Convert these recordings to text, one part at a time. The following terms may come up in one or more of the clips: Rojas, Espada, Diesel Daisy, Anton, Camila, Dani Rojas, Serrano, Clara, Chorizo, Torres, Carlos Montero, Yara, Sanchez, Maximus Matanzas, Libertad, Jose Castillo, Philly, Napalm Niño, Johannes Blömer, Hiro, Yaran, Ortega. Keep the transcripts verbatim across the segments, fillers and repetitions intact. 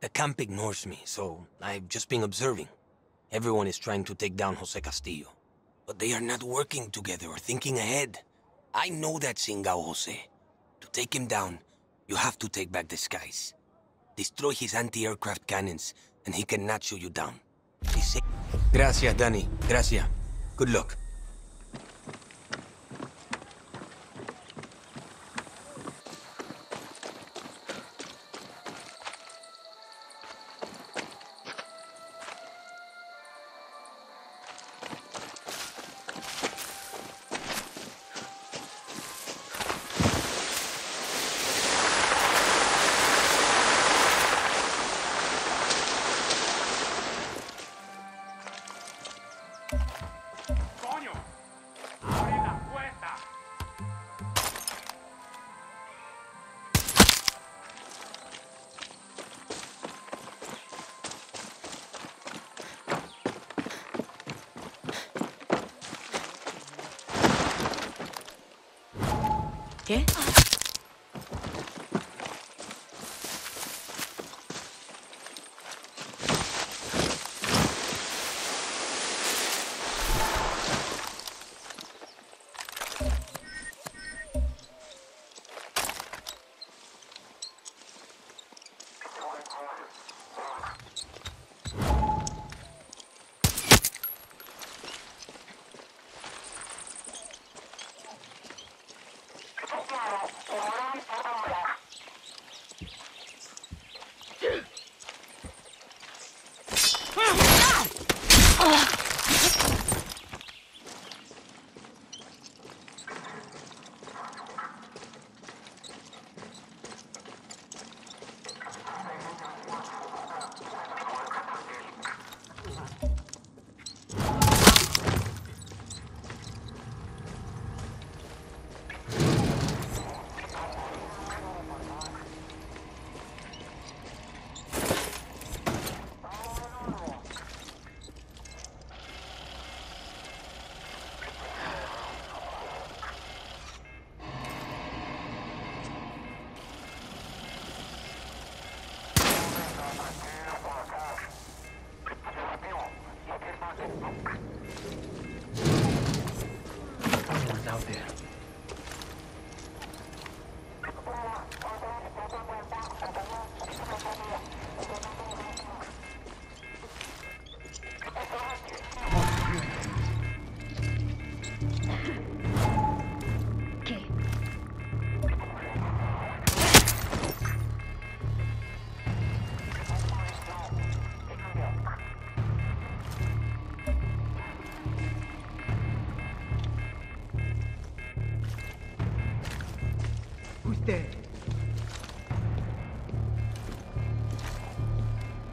The camp ignores me, so I've just been observing. Everyone is trying to take down Jose Castillo. But they are not working together or thinking ahead. I know that Singao Jose. To take him down, you have to take back the skies. Destroy his anti-aircraft cannons, and he cannot shoot you down. Gracias, Danny. Gracias. Good luck. ¿Qué?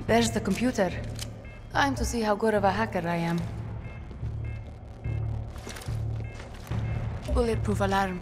There's the computer. Time to see how good of a hacker I am. Bulletproof alarm.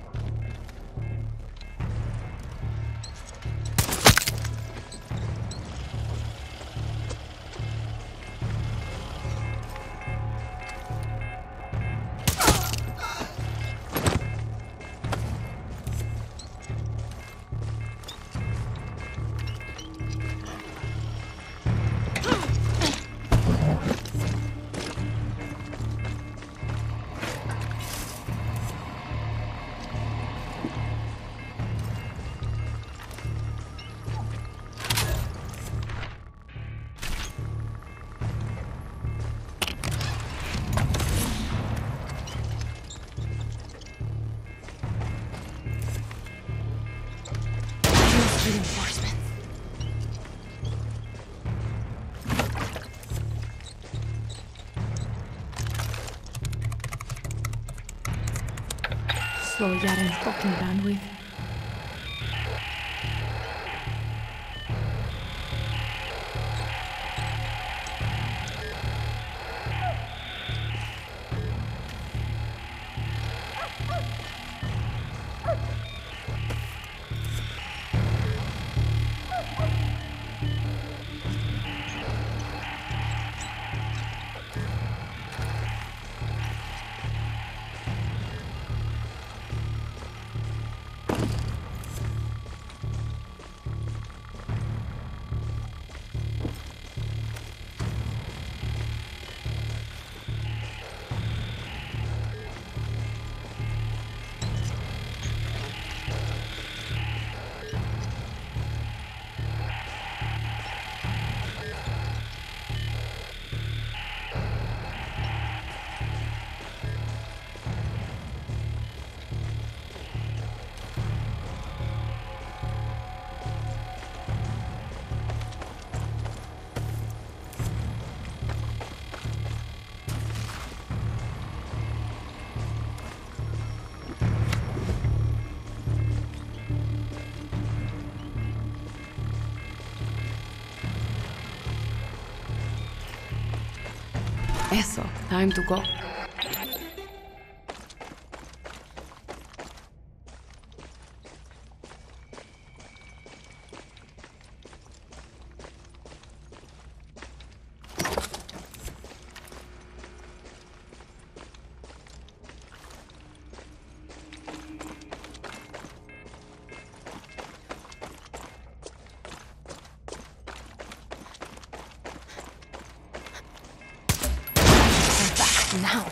Slow Yaran's fucking bandwidth. Eso, time to go. Now.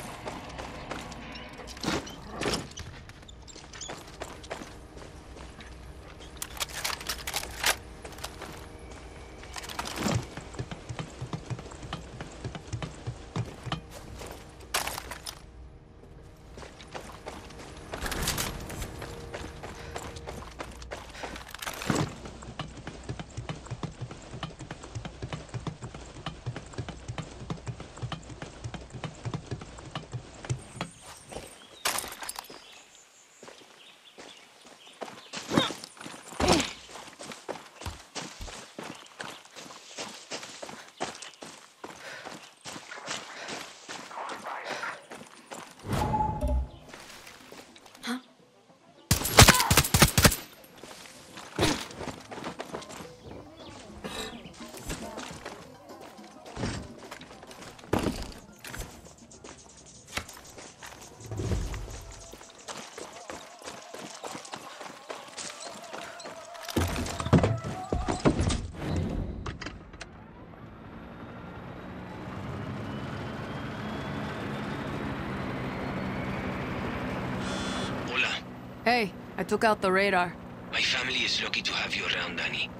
Hey, I took out the radar. My family is lucky to have you around, Danny.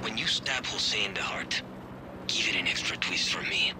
When you stab Jose in the heart, give it an extra twist for me.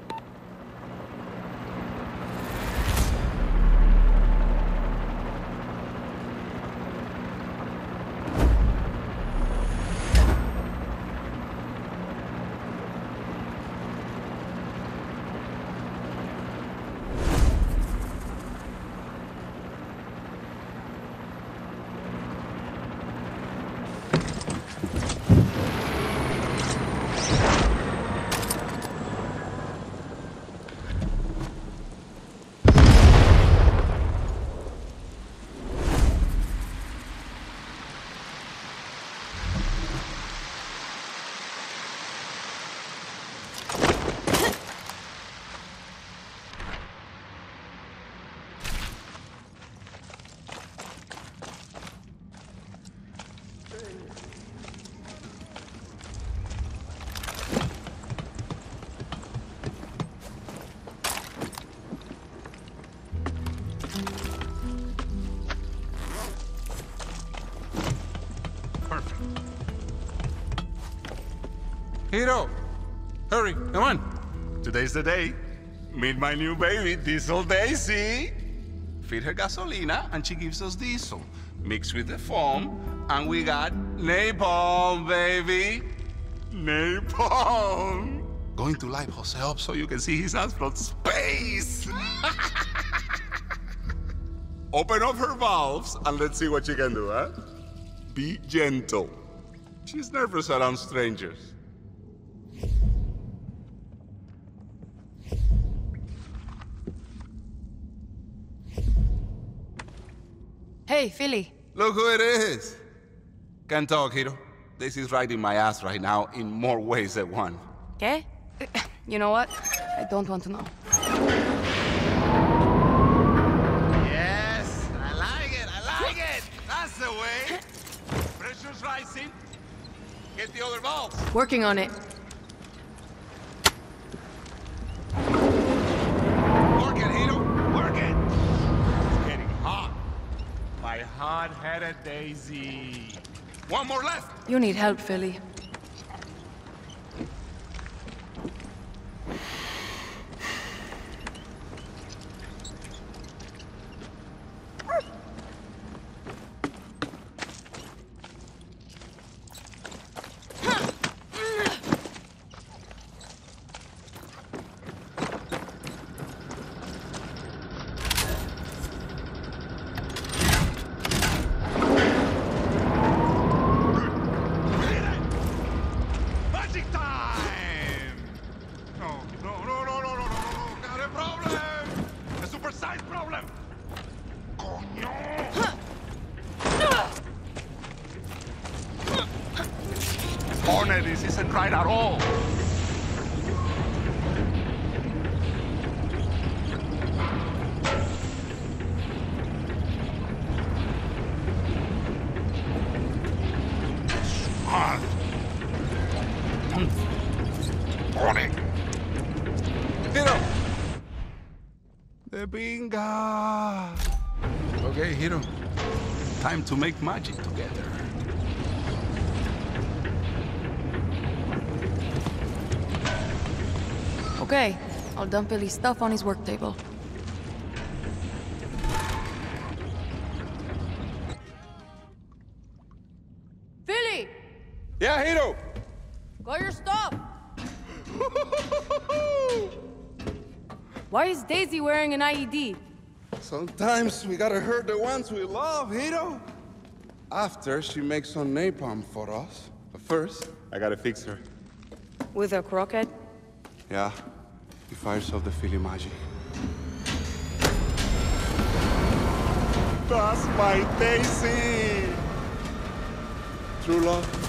Hiro! Hurry, come on! Today's the day. Meet my new baby, Diesel Daisy! Feed her gasolina, and she gives us diesel. Mixed with the foam, and we got napalm, baby! Napalm! Going to light Jose up so you can see his hands from space! Open up her valves, and let's see what she can do, huh? Be gentle. She's nervous around strangers. Hey, Philly. Look who it is. Can't talk, Hiro. This is riding my ass right now in more ways than one. Okay? You know what? I don't want to know. Yes, I like it, I like it. That's the way. Pressure's rising. Get the other valves. Working on it. Work it, Hiro. Work it. It's getting hot. My hard-headed Daisy. One more left. You need help, Philly. corner. This isn't right at all. Bingo! Okay, Hiro. Time to make magic together. Okay, I'll dump Philly's stuff on his work table. Philly! Yeah, Hiro! Got your stuff! Why is Daisy wearing an I E D? Sometimes we gotta hurt the ones we love, Hiro. After, she makes some napalm for us. But first, I gotta fix her. With a rocket? Yeah. He fires off the Philly magic. That's my Daisy! True love.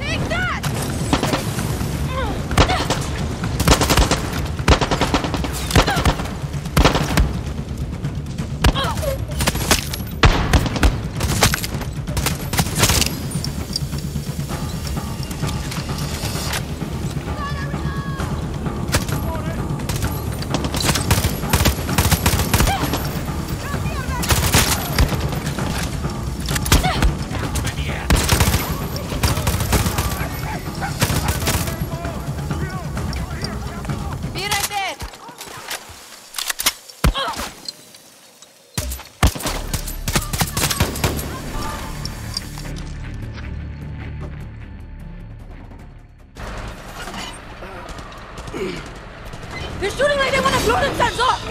Take that! They're shooting like they want to blow themselves up!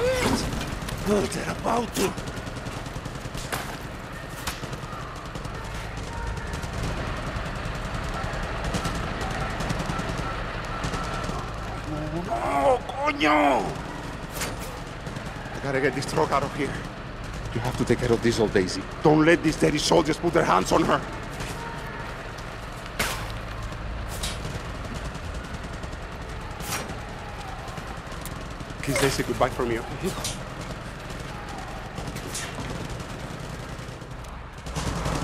Oh, they're about to. No, coño! I gotta get this truck out of here. You have to take care of Diesel Daisy. Don't let these dirty soldiers put their hands on her. Kiss Daisy goodbye from you.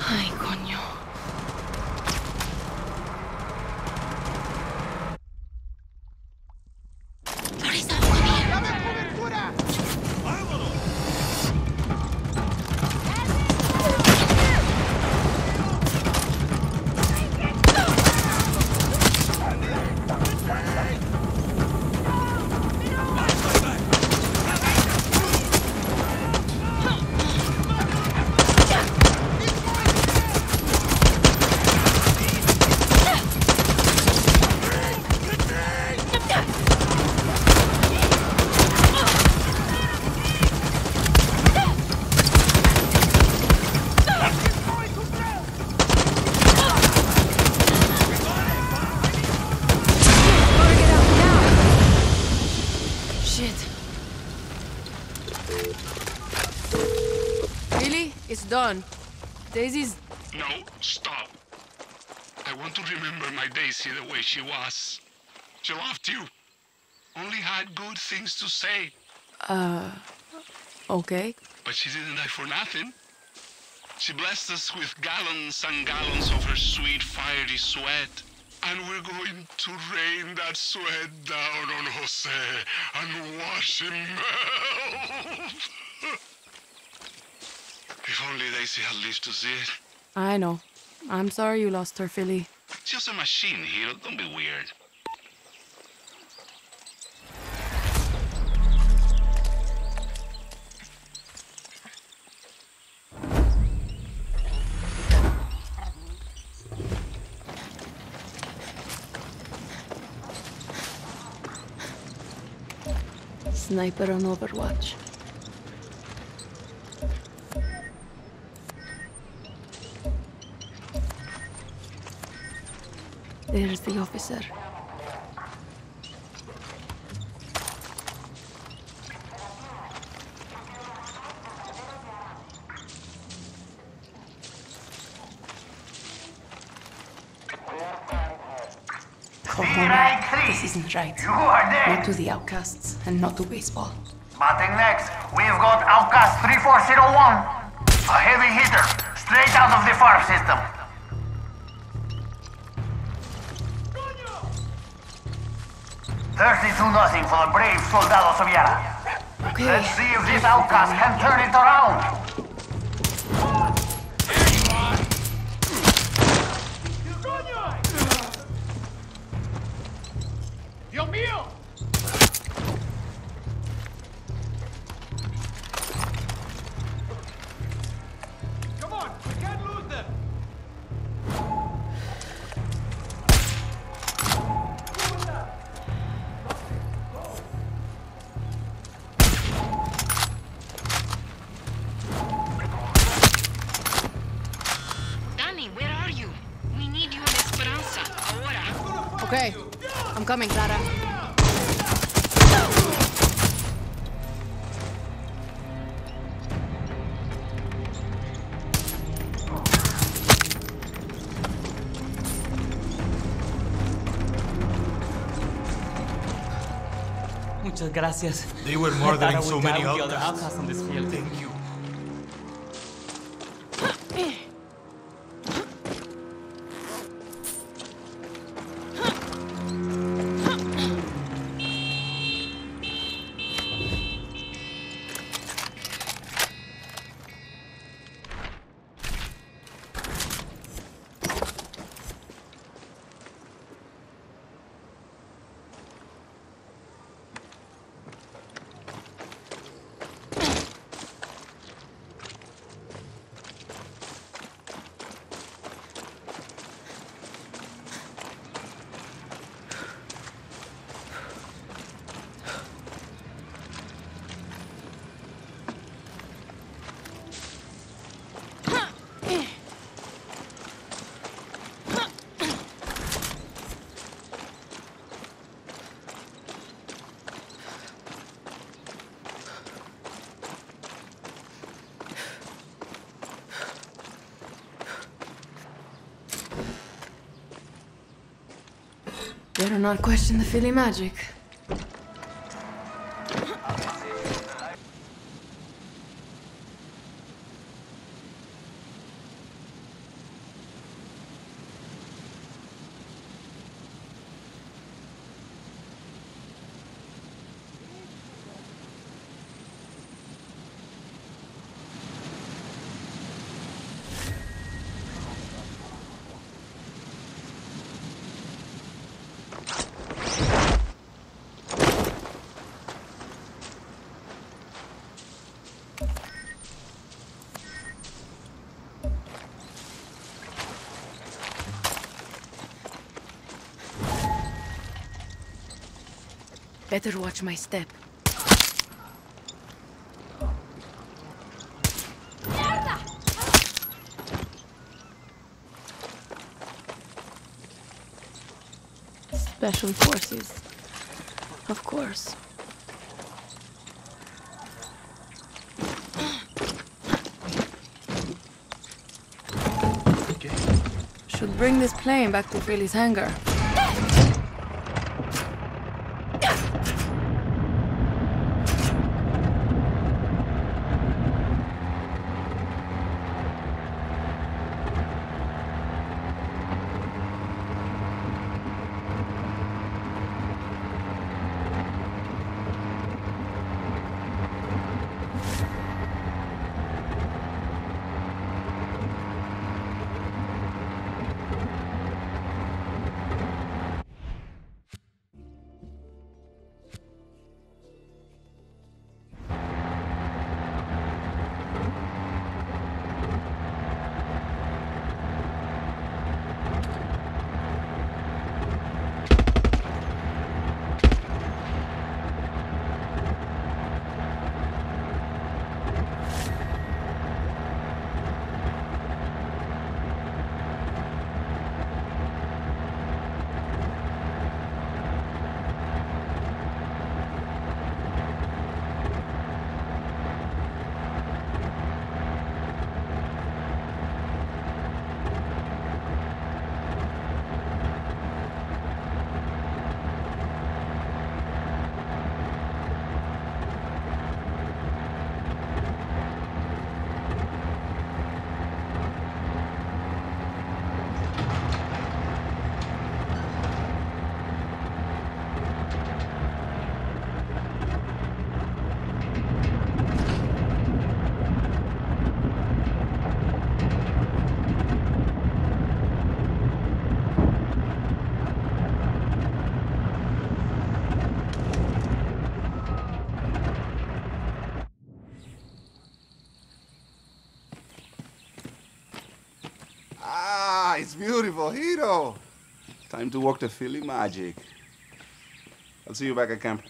Ay, coño. Chorizo, come here. Done. Daisy's... No, stop. I want to remember my Daisy the way she was. She loved you. Only had good things to say. Uh, okay. But she didn't die for nothing. She blessed us with gallons and gallons of her sweet, fiery sweat. And we're going to rain that sweat down on Jose and wash him out. If only Daisy had lived to see it. I know. I'm sorry you lost her, Philly. It's just a machine, Hiro. Don't be weird. Sniper on Overwatch. There's the officer. For honor, this isn't right. You are dead. Not to the outcasts and not to baseball. Batting next, we've got outcast three four zero one. A heavy hitter, straight out of the farm system. thirty-two nothing for the brave soldados of Yara. Okay. Let's see if this outcast can turn it around. Dios mío! Come on, we can't lose them. Okay, I'm coming, Clara. Muchas gracias. They were murdering so many outcasts on this field. Thank you. Better not question the Philly magic. Better watch my step. Special forces, of course. Should bring this plane back to Philly's hangar. Beautiful, Hiro! Time to work the Philly magic. I'll see you back at camp.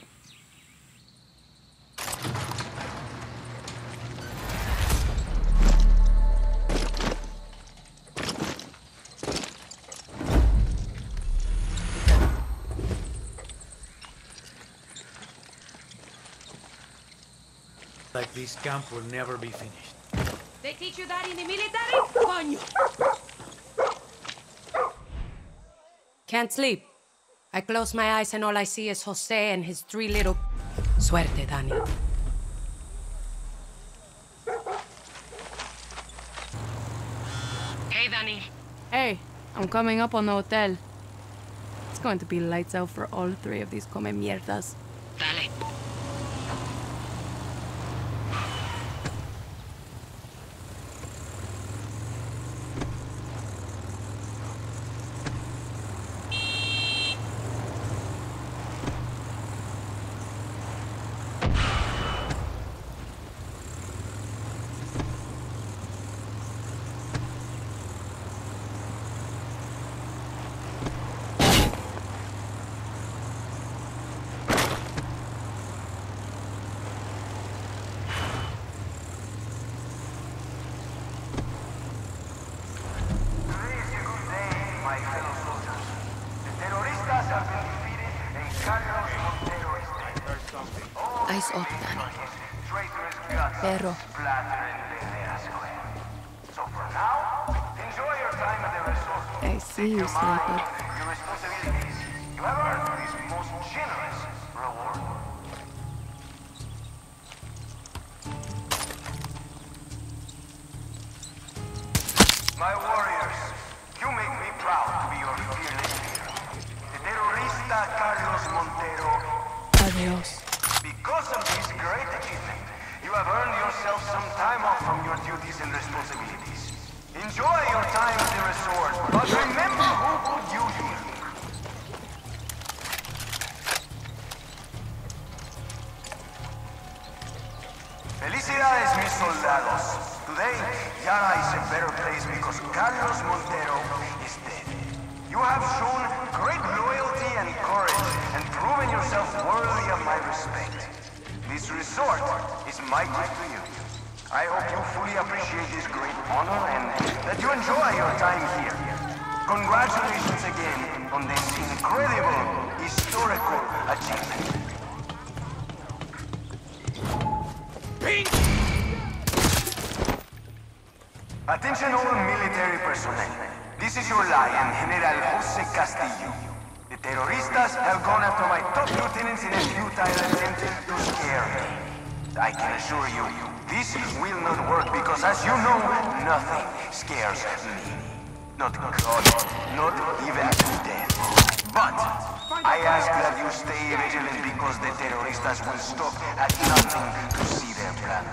Like this camp will never be finished. They teach you that in the military? Coño! Can't sleep. I close my eyes and all I see is Jose and his three little... Suerte, Dani. Hey, Dani. Hey, I'm coming up on the hotel. It's going to be lights out for all three of these come mierdas. Dale. I see you, Sniper. You have earned his most generous reward. My warriors, you make me proud to be your fearless leader. The terrorista Carlos Montero. Adios. Because of this great achievement, you have earned yourself some time off from your duties and responsibilities. Enjoy your time at the resort, but remember who put you here. Felicidades, mis soldados. Today, Yara is a better place because Carlos Montero is dead. You have shown great loyalty and courage and proven yourself worthy of my respect. This resort is my gift to you. I hope you fully appreciate this great honor and that you enjoy your time here. Congratulations again on this incredible historical achievement. Pink! Attention all military personnel. This is your lion, General Jose Castillo. The terroristas have gone after my top lieutenants in a futile attempt to scare me. I can assure you, this will not work because, as you know, nothing scares me. Not God, not even death. But I ask that you stay vigilant because the terroristas will stop at nothing to see their plan.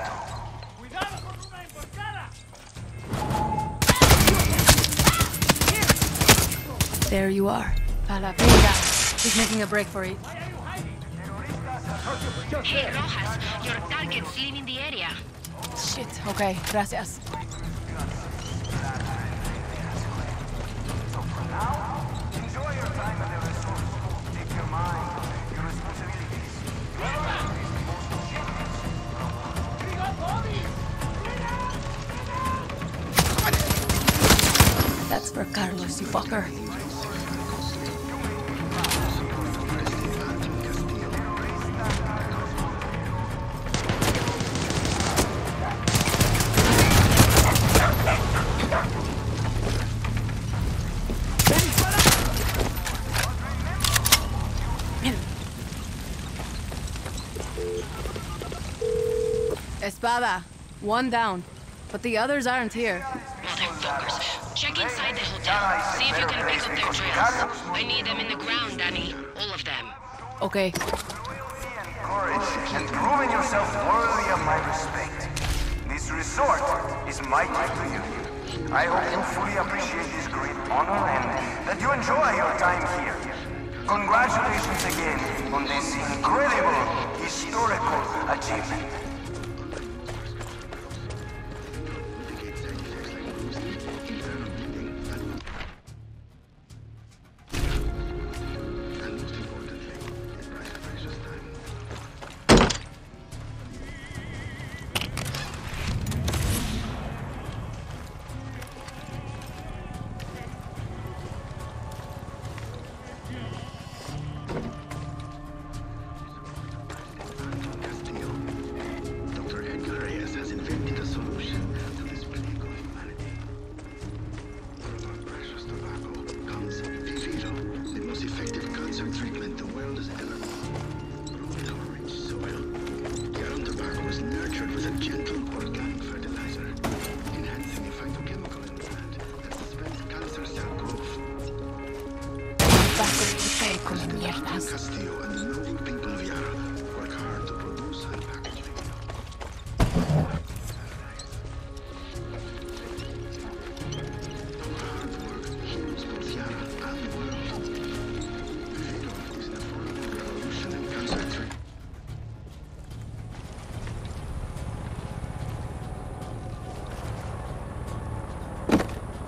There you are. He's making a break for it. Hey, Rojas, your target's leaving the area. Shit. Okay, gracias. Enjoy your time at the resort. Take your mind, your responsibilities. That's for Carlos, you fucker. Espada, one down, but the others aren't here. Motherfuckers, check inside the hotel, see if you can pick up their trails. I need them in the ground, Danny, all of them. Okay. Courage and proving yourself worthy of my respect. This resort is my gift to you. I hope you fully appreciate this great honor and that you enjoy your time here. Congratulations again on this incredible historical achievement.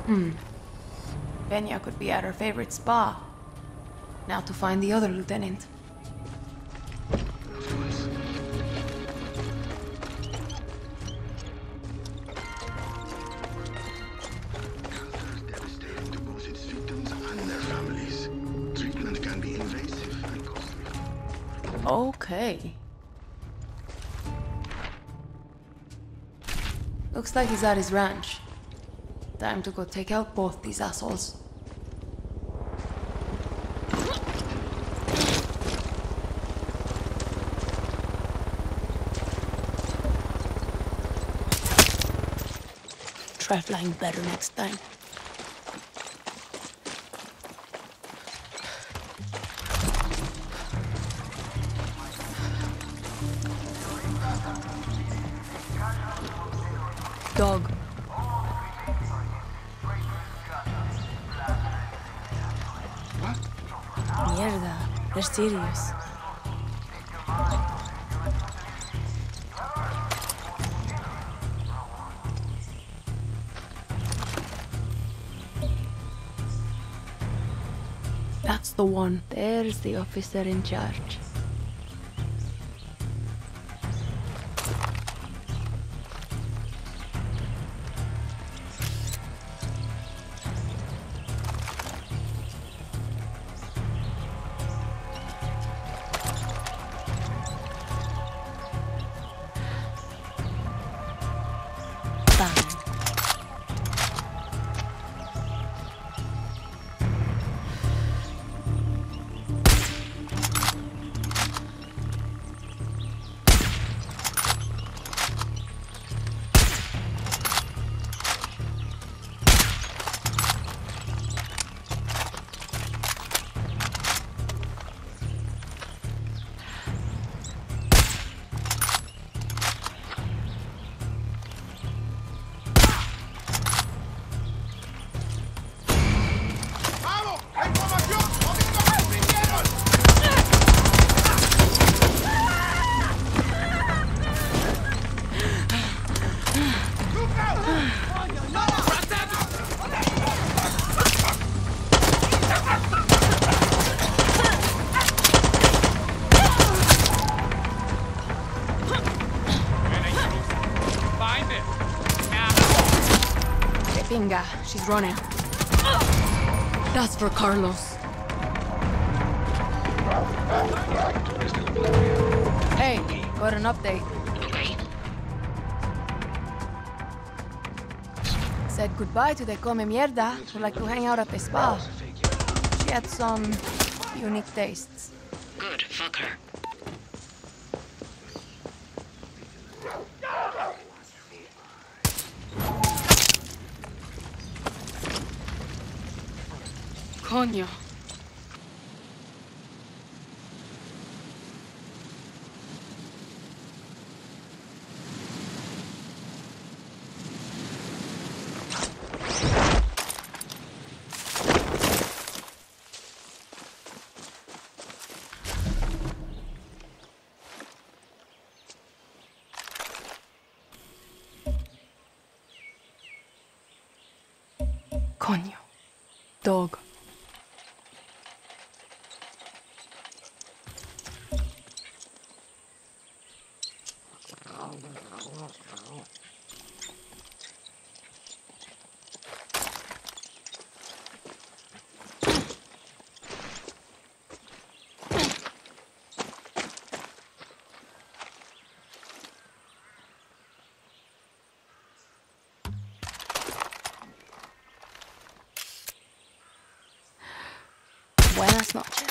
Hmm. Benya could be at her favorite spa. Now to find the other lieutenant. Okay. Looks like he's at his ranch. Time to go take out both these assholes. try flying better next time. Dog. Mierda, they're serious. That's the one. There's the officer in charge. She's running. That's for Carlos. Hey, got an update. Okay. Said goodbye to the Come Mierda. Would like to hang out at the spa. She had some unique tastes. Good, fuck her. Coño. Coño. Dog. Buenas noches.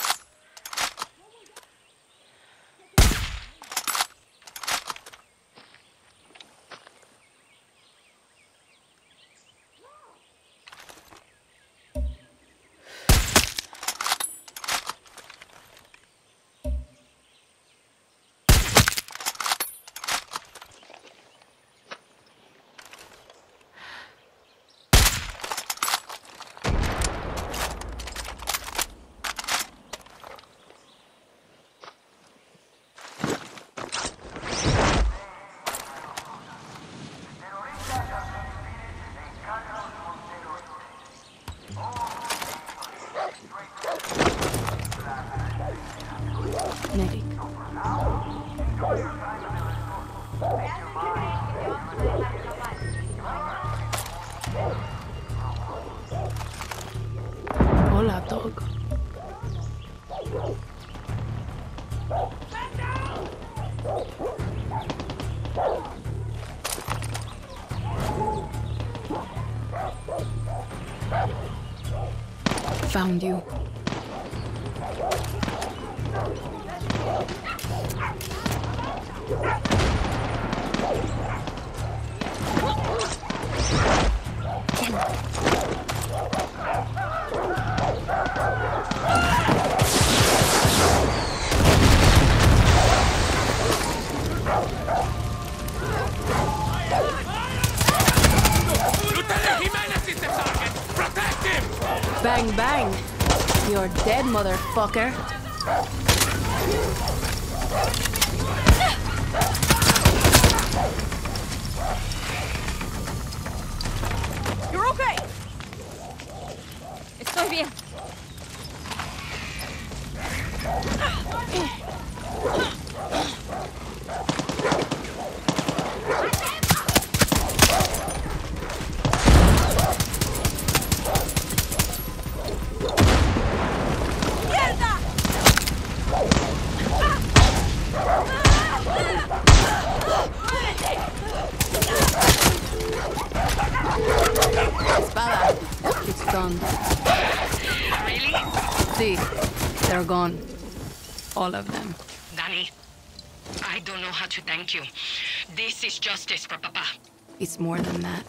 Found you. dead, motherfucker. You're okay. Estoy bien. Really? See, they're gone. All of them. Danny, I don't know how to thank you. This is justice for Papa. It's more than that.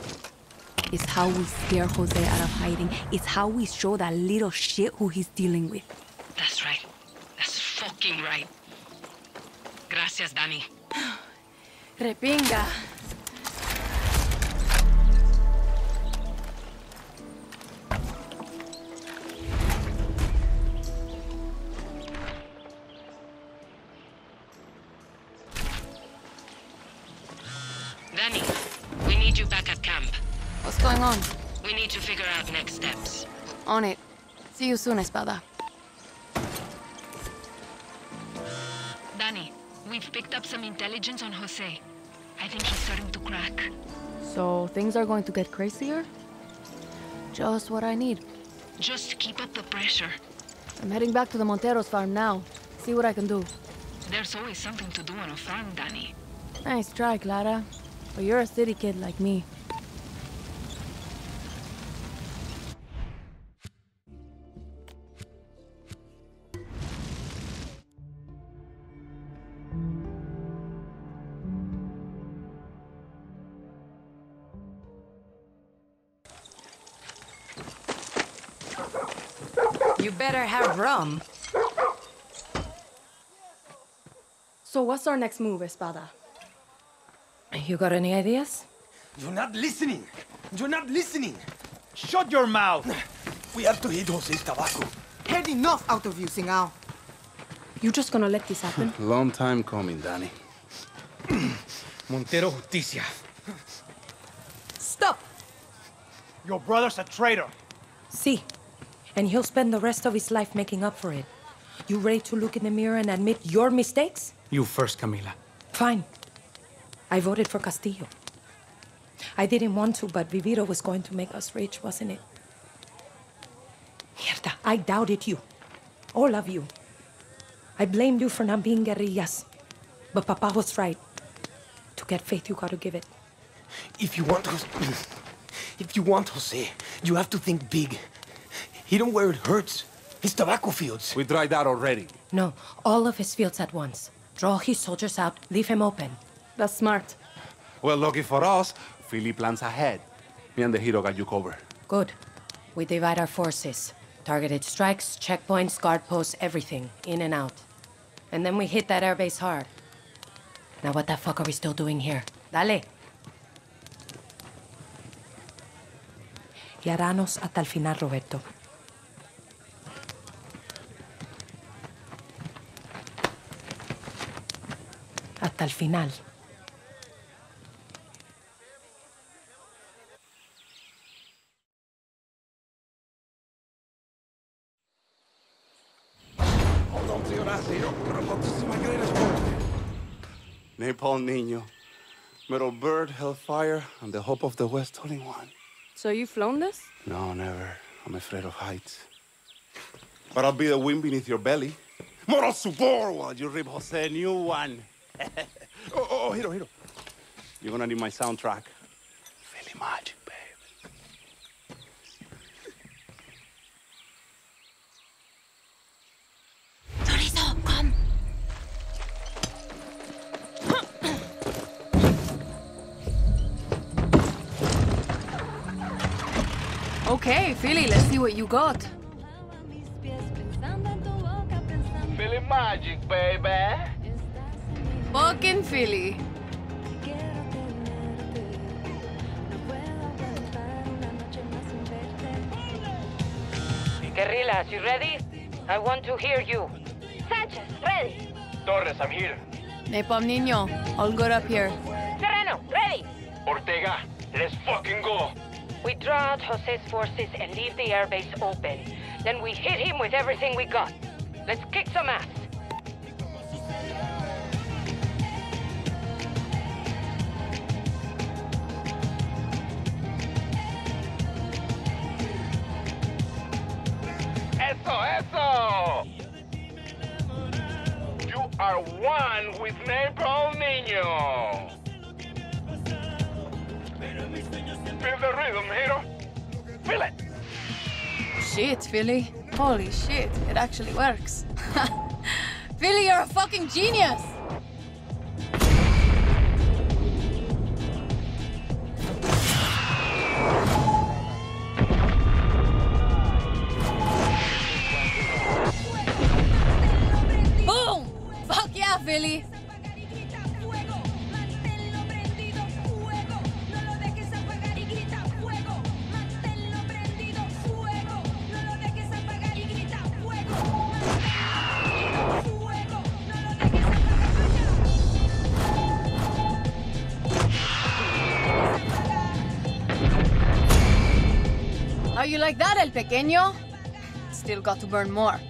It's how we scare Jose out of hiding. It's how we show that little shit who he's dealing with. That's right. That's fucking right. Gracias, Danny. Repinga. On. We need to figure out next steps. On it. See you soon, Espada. Danny, we've picked up some intelligence on Jose. I think he's starting to crack. So things are going to get crazier? Just what I need. Just keep up the pressure. I'm heading back to the Monteros farm now. See what I can do. There's always something to do on a farm, Danny. Nice try, Clara. But you're a city kid like me. Have rum. So what's our next move, Espada? You got any ideas? You're not listening. You're not listening. Shut your mouth. We have to hit Jose's tobacco. Had enough out of you, Singao. You just gonna let this happen? Long time coming, Danny. Montero Justicia. Stop. Your brother's a traitor. See. And he'll spend the rest of his life making up for it. You ready to look in the mirror and admit your mistakes? You first, Camila. Fine. I voted for Castillo. I didn't want to, but Viviro was going to make us rich, wasn't it? Mierda, I doubted you. All of you. I blamed you for not being guerrillas. But Papa was right. To get faith, you gotta give it. If you want Jose, if you want Jose, you have to think big. He don't where it hurts. His tobacco fields. We tried that already. No, all of his fields at once. Draw his soldiers out, leave him open. That's smart. Well, lucky for us, Philly plans ahead. Me and the Hiro got you covered. Good. We divide our forces. Targeted strikes, checkpoints, guard posts, everything. In and out. And then we hit that airbase hard. Now what the fuck are we still doing here? Dale! Yaranos hasta el final, Roberto. Hasta el final. Napalm Niño, Metal Bird, Hellfire, and the Hope of the West, only one. So you've flown this? No, never. I'm afraid of heights. But I'll be the wind beneath your belly. Moral support while you rip Jose a new one. oh, oh, oh, Hiro, Hiro. You're gonna need my soundtrack. Philly magic, baby. Chorizo, come. Okay, Philly, let's see what you got. Philly magic, baby. Fucking Philly. Guerrillas, you ready? I want to hear you. Sanchez, ready. Torres, I'm here. Napalm Niño, all good up here. Serrano, ready. Ortega, let's fucking go. We draw out Jose's forces and leave the airbase open. Then we hit him with everything we got. Let's kick some ass. Eso, eso! You are one with Napalm Niño! Feel the rhythm, Hiro! Feel it! Shit, Philly. Holy shit, it actually works. Philly, you're a fucking genius! Boom! Fuck yeah, Philly! You like that, El Pequeño? Still got to burn more.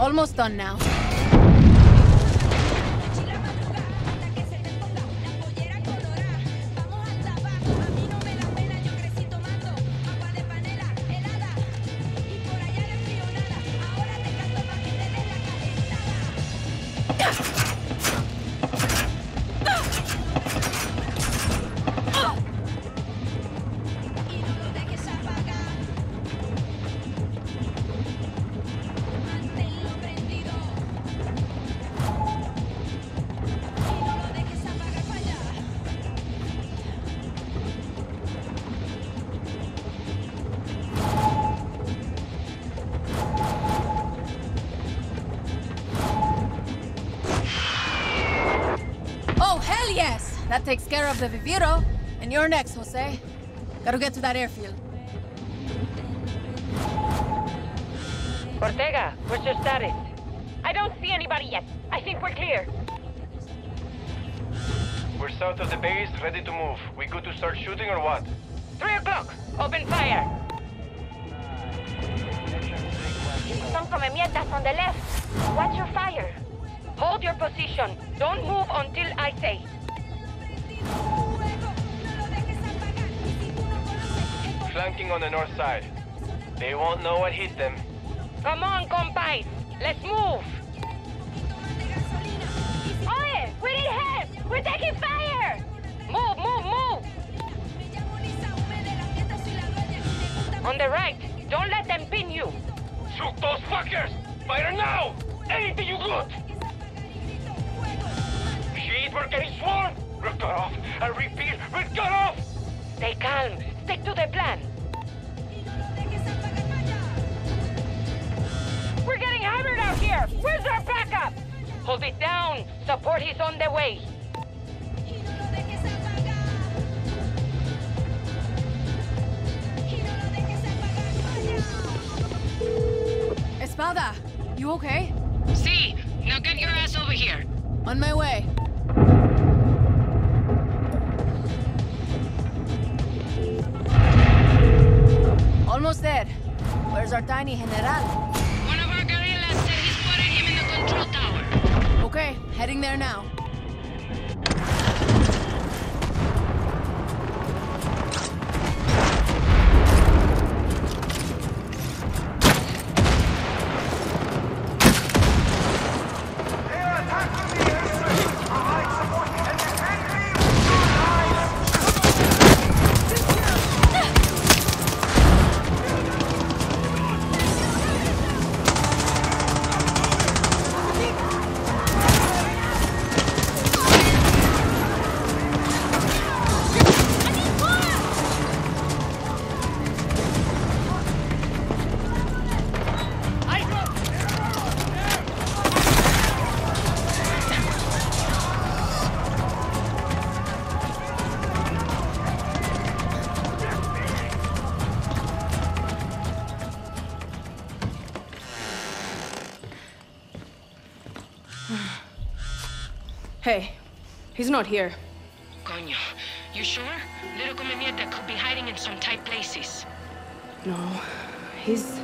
Almost done now. That takes care of the Viviro, and you're next, Jose. Gotta get to that airfield. Ortega, what's your status? I don't see anybody yet. I think we're clear. We're south of the base, ready to move. We good to start shooting or what? Three o'clock. Open fire. Some comemiendas on the left. Watch your fire. Hold your position. Don't move until I say. Flanking on the north side. They won't know what hit them. Come on, compais! Let's move! Oye! We need help! We're taking fire! Move, move, move! On the right! Don't let them pin you! Shoot those fuckers! Fire now! Anything you got! Shit, we're getting swarmed! We're cut off! I repeat, we're cut off! Stay calm! Stick to the plan! We're getting hammered out here! Where's our backup? Hold it down! Support is on the way! Espada, you okay? Si! Now get your ass over here! On my way! Almost there. Where's our tiny general? One of our guerrillas said he spotted him in the control tower. Okay, heading there now. Hey, he's not here. Coño, you sure? Little Come Mierda could be hiding in some tight places. No, he's...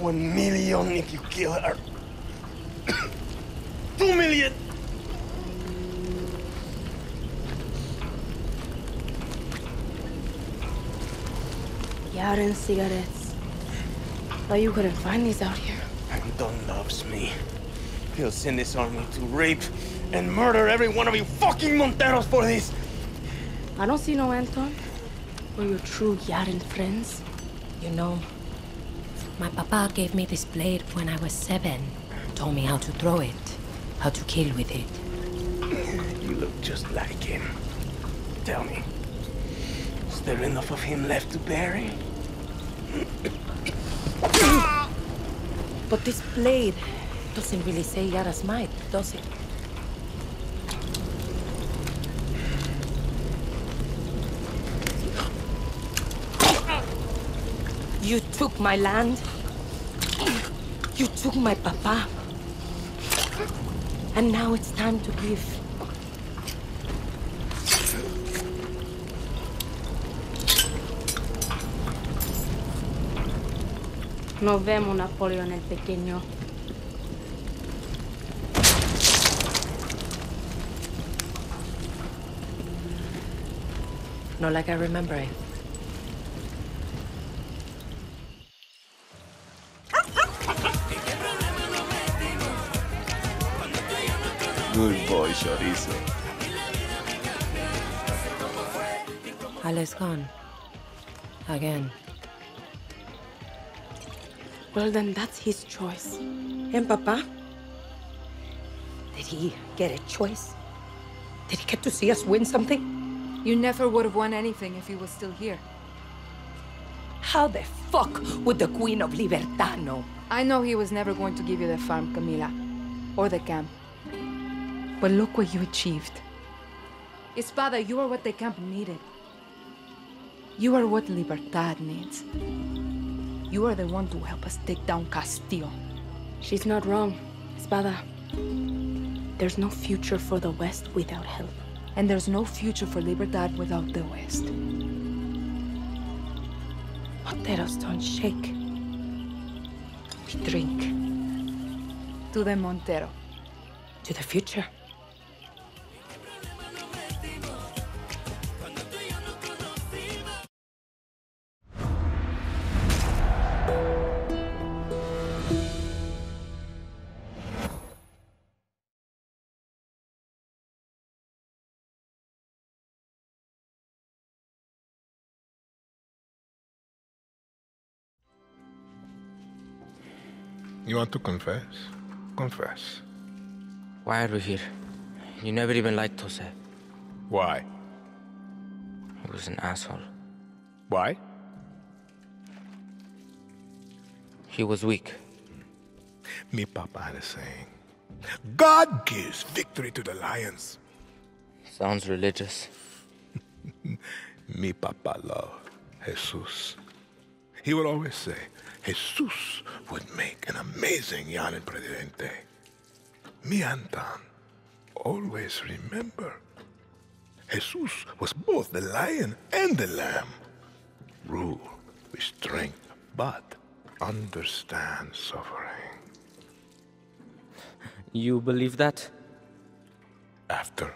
One million if you kill her. Two million! Yaran cigarettes. Thought you couldn't find these out here. Anton loves me. He'll send his army to rape and murder every one of you fucking Monteros for this. I don't see no Anton. We're your true Yaran friends. You know, my papa gave me this blade when I was seven. Told me how to throw it, how to kill with it. You look just like him. Tell me, is there enough of him left to bury? But this blade doesn't really say Yara's might, does it? You took my land, you took my papa, and now it's time to give. Nos vemos, Napoleón el Pequeño. Not like I remember it. Good boy, Chorizo. Ale's gone. Again. Well, then that's his choice. And Papa? Did he get a choice? Did he get to see us win something? You never would have won anything if he was still here. How the fuck would the Queen of Libertad know? I know he was never going to give you the farm, Camila. Or the camp. But look what you achieved. Espada, you are what the camp needed. You are what Libertad needs. You are the one to help us take down Castillo. She's not wrong, Espada. There's no future for the West without help. And there's no future for Libertad without the West. Monteros don't shake. We drink. To the Montero. To the future. You want to confess? Confess. Why are we here? You never even liked Jose. Why? He was an asshole. Why? He was weak. Mi papa had a saying. God gives victory to the lions. Sounds religious. Mi papa loved Jesus. He would always say, Jesus would make an amazing Yaran Presidente. Me, Anton, always remember, Jesus was both the lion and the lamb. Rule with strength, but understand suffering. You believe that? After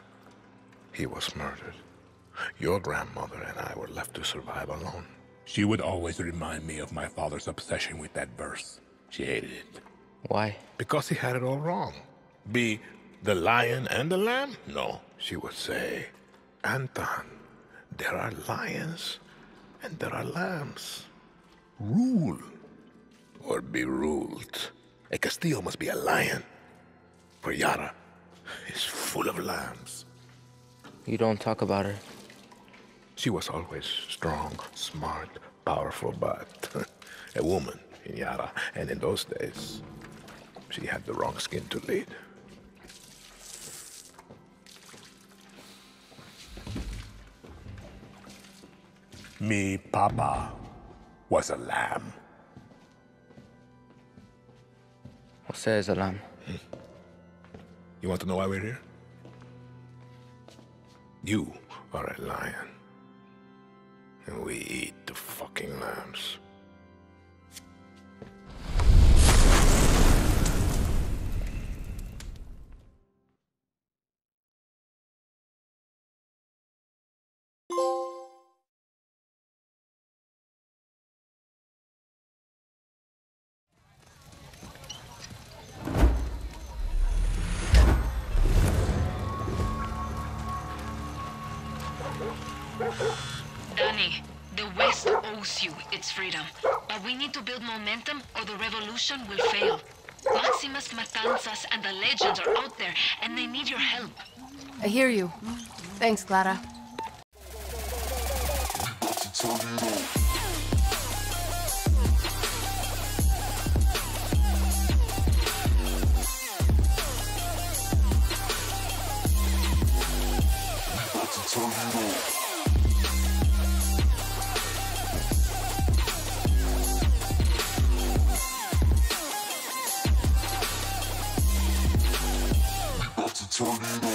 he was murdered, your grandmother and I were left to survive alone. She would always remind me of my father's obsession with that verse. She hated it. Why? Because he had it all wrong. Be the lion and the lamb? No. She would say, Anton, there are lions and there are lambs. Rule or be ruled. A Castillo must be a lion, for Yara is full of lambs. You don't talk about her. She was always strong, smart, powerful, but a woman in Yara. And in those days, she had the wrong skin to lead. Me papa was a lamb. Jose is a lamb. Hmm. You want to know why we're here? You are a lion. And we eat the fucking lambs. It's freedom, but we need to build momentum or the revolution will fail. Maximus Matanzas and the legends are out there and they need your help. I hear you. Thanks, Clara. Tornado.